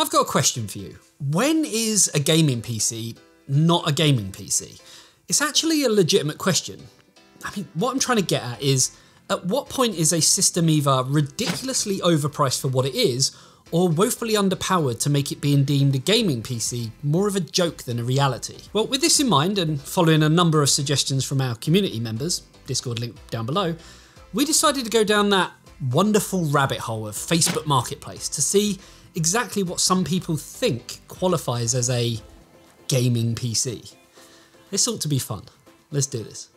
I've got a question for you. When is a gaming PC not a gaming PC? It's actually a legitimate question. I mean, what I'm trying to get at what point is a system either ridiculously overpriced for what it is, or woefully underpowered to make it being deemed a gaming PC more of a joke than a reality? Well, with this in mind, and following a number of suggestions from our community members, Discord link down below, we decided to go down that wonderful rabbit hole of Facebook Marketplace to see exactly what some people think qualifies as a gaming PC. This ought to be fun. Let's do this.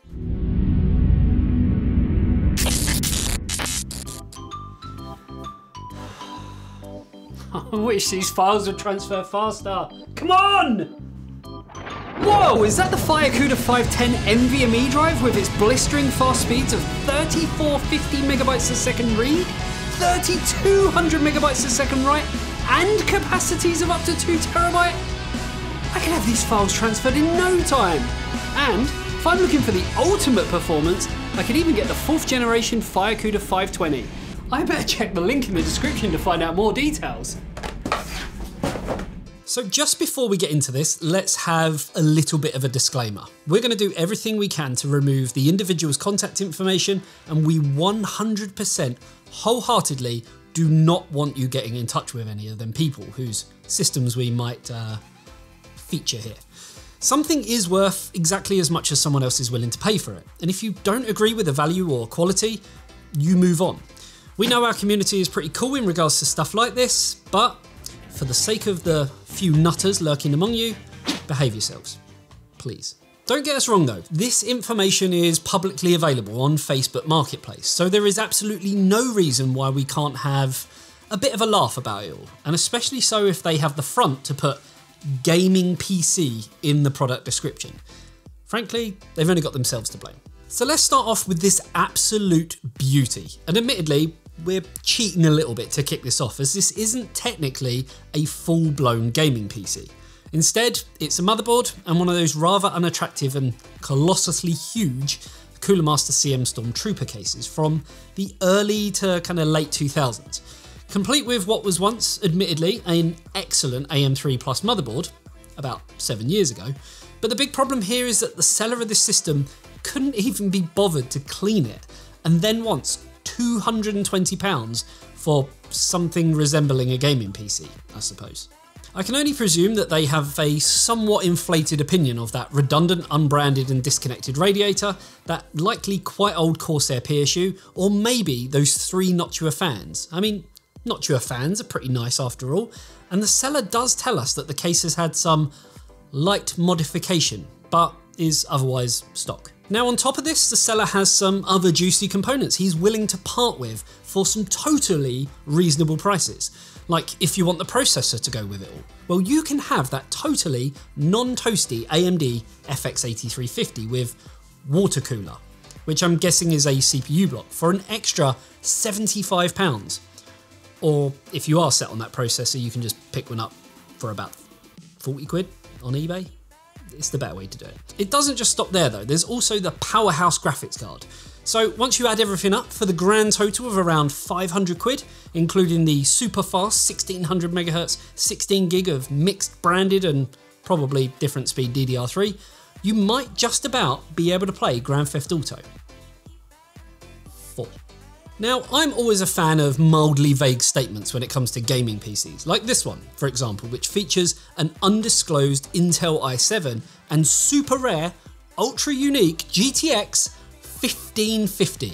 I wish these files would transfer faster. Come on! Whoa, is that the FireCuda 510 NVMe drive with its blistering fast speeds of 3450 megabytes a second read, 3200 megabytes a second write, and capacities of up to 2 terabyte? I can have these files transferred in no time. And if I'm looking for the ultimate performance, I could even get the 4th generation FireCuda 520. I better check the link in the description to find out more details. So just before we get into this, let's have a little bit of a disclaimer. We're going to do everything we can to remove the individual's contact information, and we 100% wholeheartedly do not want you getting in touch with any of them people whose systems we might feature here. Something is worth exactly as much as someone else is willing to pay for it. And if you don't agree with the value or quality, you move on. We know our community is pretty cool in regards to stuff like this, but for the sake of the few nutters lurking among you, behave yourselves, please. Don't get us wrong though, this information is publicly available on Facebook Marketplace, so there is absolutely no reason why we can't have a bit of a laugh about it all, and especially so if they have the front to put gaming PC in the product description. Frankly, they've only got themselves to blame. So let's start off with this absolute beauty, and admittedly, we're cheating a little bit to kick this off, as this isn't technically a full-blown gaming PC. Instead, it's a motherboard and one of those rather unattractive and colossally huge Cooler Master CM Storm Trooper cases from the early to kind of late 2000s, complete with what was once, admittedly, an excellent AM3+ motherboard about 7 years ago. But the big problem here is that the seller of this system couldn't even be bothered to clean it, and then wants £220 for something resembling a gaming PC, I suppose. I can only presume that they have a somewhat inflated opinion of that redundant, unbranded and disconnected radiator, that likely quite old Corsair PSU, or maybe those 3 Noctua fans. I mean, Noctua fans are pretty nice after all, and the seller does tell us that the case has had some light modification, but is otherwise stock. Now on top of this, the seller has some other juicy components he's willing to part with for some totally reasonable prices. Like if you want the processor to go with it all, well you can have that totally non-toasty AMD FX8350 with water cooler, which I'm guessing is a CPU block, for an extra £75. Or if you are set on that processor, you can just pick one up for about 40 quid on eBay. It's the better way to do it. It doesn't just stop there though, there's also the powerhouse graphics card. So once you add everything up, for the grand total of around 500 quid, including the super fast 1600 megahertz, 16 gig of mixed branded and probably different speed DDR3, you might just about be able to play Grand Theft Auto 4. Now, I'm always a fan of mildly vague statements when it comes to gaming PCs, like this one, for example, which features an undisclosed Intel i7 and super rare, ultra unique GTX 1550,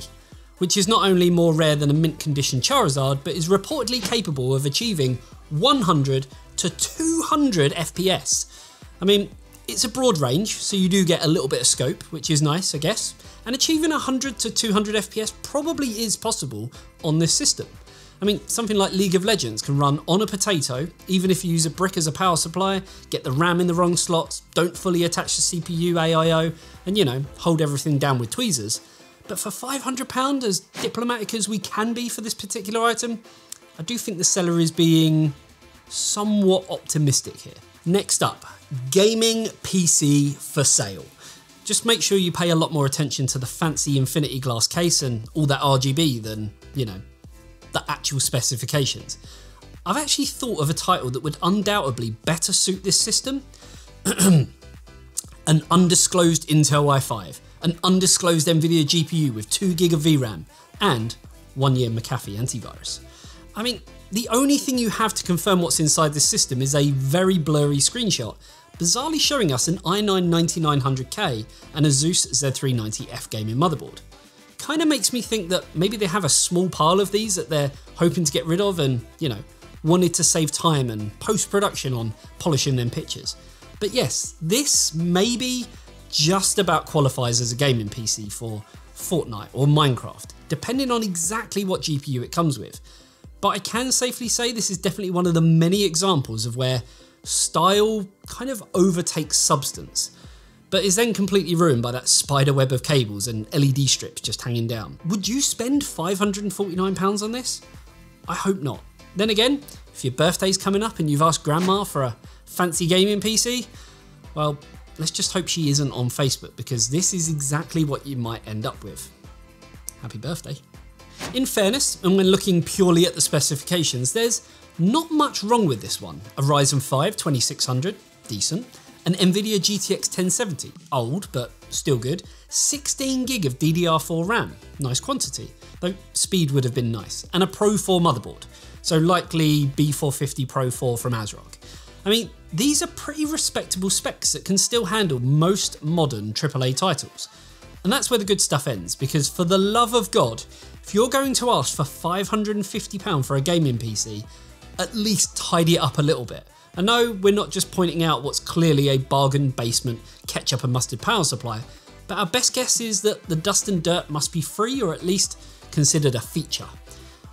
which is not only more rare than a mint condition Charizard, but is reportedly capable of achieving 100 to 200 FPS. I mean, it's a broad range, so you do get a little bit of scope, which is nice, I guess. And achieving 100 to 200 FPS probably is possible on this system. I mean, something like League of Legends can run on a potato, even if you use a brick as a power supply, get the RAM in the wrong slots, don't fully attach the CPU AIO, and you know, hold everything down with tweezers. But for £500, as diplomatic as we can be for this particular item, I do think the seller is being somewhat optimistic here. Next up, gaming PC for sale. Just make sure you pay a lot more attention to the fancy infinity glass case and all that RGB than, you know, the actual specifications. I've actually thought of a title that would undoubtedly better suit this system. An undisclosed Intel i5, an undisclosed NVIDIA GPU with 2GB of VRAM, and 1-year McAfee antivirus. I mean, the only thing you have to confirm what's inside this system is a very blurry screenshot, bizarrely showing us an i9-9900K and a Asus Z390F gaming motherboard. Kind of makes me think that maybe they have a small pile of these that they're hoping to get rid of and, you know, wanted to save time and post-production on polishing them pictures. But yes, this maybe just about qualifies as a gaming PC for Fortnite or Minecraft, depending on exactly what GPU it comes with. But I can safely say this is definitely one of the many examples of where style kind of overtakes substance, but is then completely ruined by that spider web of cables and LED strips just hanging down. Would you spend £549 on this? I hope not. Then again, if your birthday's coming up and you've asked grandma for a fancy gaming PC, well, let's just hope she isn't on Facebook, because this is exactly what you might end up with. Happy birthday. In fairness, and when looking purely at the specifications, there's not much wrong with this one. A Ryzen 5 2600, decent. An NVIDIA GTX 1070, old but still good. 16GB of DDR4 RAM, nice quantity, though speed would have been nice. And a Pro 4 motherboard, so likely B450 Pro 4 from ASRock. I mean, these are pretty respectable specs that can still handle most modern AAA titles. And that's where the good stuff ends, because for the love of God, if you're going to ask for £550 for a gaming PC, at least tidy it up a little bit. And no, we're not just pointing out what's clearly a bargain basement ketchup and mustard power supply, but our best guess is that the dust and dirt must be free, or at least considered a feature.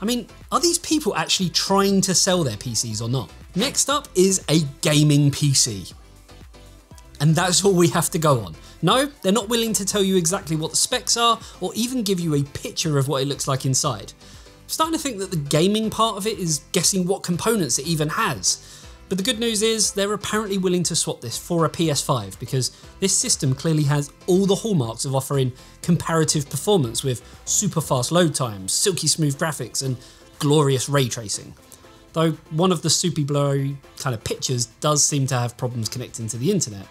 I mean, are these people actually trying to sell their PCs or not? Next up is a gaming PC. And that's all we have to go on. No, they're not willing to tell you exactly what the specs are, or even give you a picture of what it looks like inside. I'm starting to think that the gaming part of it is guessing what components it even has. But the good news is they're apparently willing to swap this for a PS5, because this system clearly has all the hallmarks of offering comparative performance with super fast load times, silky smooth graphics and glorious ray tracing. Though one of the soupy blurry kind of pictures does seem to have problems connecting to the internet.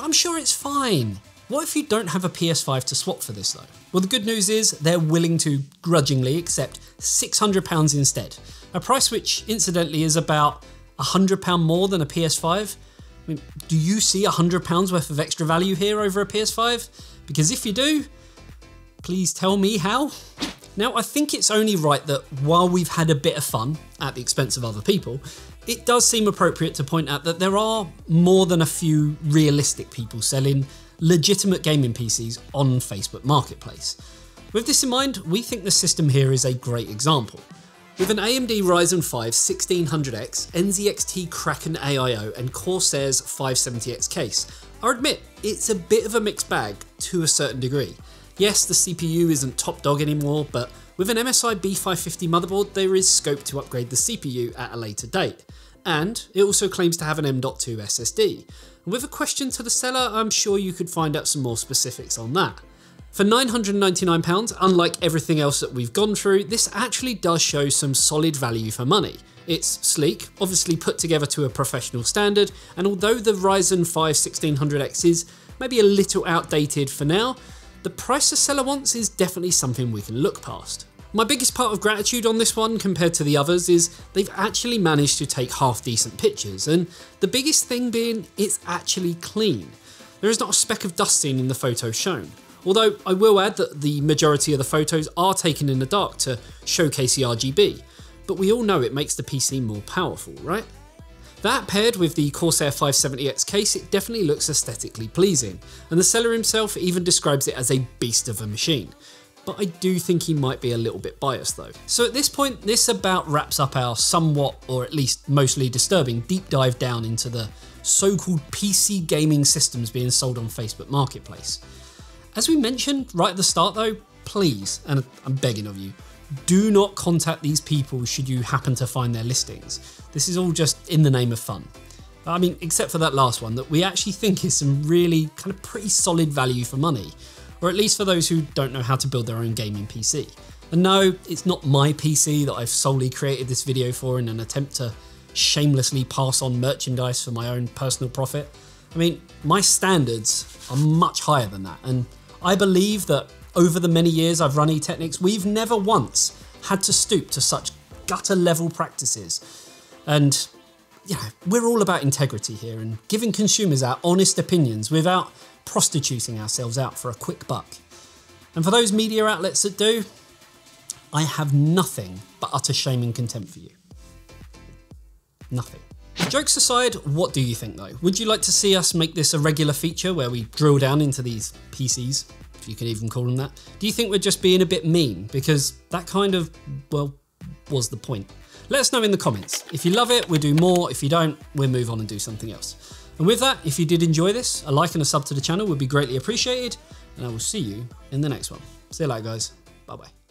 I'm sure it's fine. What if you don't have a PS5 to swap for this though? Well, the good news is they're willing to grudgingly accept £600 instead, a price which incidentally is about £100 more than a PS5. I mean, do you see £100 worth of extra value here over a PS5? Because if you do, please tell me how. Now, I think it's only right that while we've had a bit of fun at the expense of other people, it does seem appropriate to point out that there are more than a few realistic people selling legitimate gaming PCs on Facebook Marketplace. With this in mind, we think the system here is a great example. With an AMD Ryzen 5 1600X, NZXT Kraken AIO and Corsair's 570X case, I admit it's a bit of a mixed bag to a certain degree. Yes, the CPU isn't top dog anymore, but with an MSI B550 motherboard, there is scope to upgrade the CPU at a later date. And it also claims to have an M.2 SSD. And with a question to the seller, I'm sure you could find out some more specifics on that. For £999, unlike everything else that we've gone through, this actually does show some solid value for money. It's sleek, obviously put together to a professional standard, and although the Ryzen 5 1600X is maybe a little outdated for now, the price the seller wants is definitely something we can look past. My biggest part of gratitude on this one compared to the others is they've actually managed to take half decent pictures, and the biggest thing being it's actually clean. There is not a speck of dust seen in the photos shown. Although I will add that the majority of the photos are taken in the dark to showcase the RGB, but we all know it makes the PC more powerful, right? That paired with the Corsair 570X case, it definitely looks aesthetically pleasing, and the seller himself even describes it as a beast of a machine. But I do think he might be a little bit biased though. So at this point, this about wraps up our somewhat, or at least mostly disturbing, deep dive down into the so-called PC gaming systems being sold on Facebook Marketplace. As we mentioned right at the start though, please, and I'm begging of you, do not contact these people should you happen to find their listings. This is all just in the name of fun. I mean, except for that last one that we actually think is some really kind of pretty solid value for money, or at least for those who don't know how to build their own gaming PC. And no, it's not my PC that I've solely created this video for in an attempt to shamelessly pass on merchandise for my own personal profit. I mean, my standards are much higher than that, and I believe that over the many years I've run eTeknix, we've never once had to stoop to such gutter level practices. And you know, we're all about integrity here and giving consumers our honest opinions without prostituting ourselves out for a quick buck. And for those media outlets that do, I have nothing but utter shame and contempt for you. Nothing. Jokes aside, what do you think though? Would you like to see us make this a regular feature where we drill down into these PCs, if you could even call them that? Do you think we're just being a bit mean? Because that kind of, well, was the point. Let us know in the comments. If you love it, we'll do more. If you don't, we'll move on and do something else. And with that, if you did enjoy this, a like and a sub to the channel would be greatly appreciated. And I will see you in the next one. See you later, guys. Bye-bye.